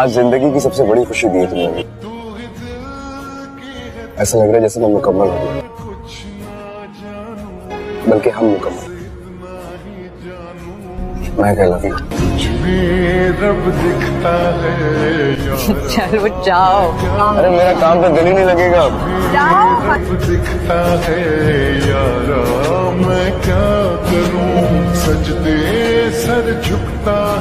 आज जिंदगी की सबसे बड़ी खुशी दी है तुमने। ऐसा लग रहा है जैसे मैं मुकम्मल हो गया, बल्कि हम मुकम्मल। मैं कह लव यू। चलो जाओ। अरे मेरा काम तो दिल ही नहीं लगेगा। जाओ। मैं क्या करूं, सजदे सर झुकता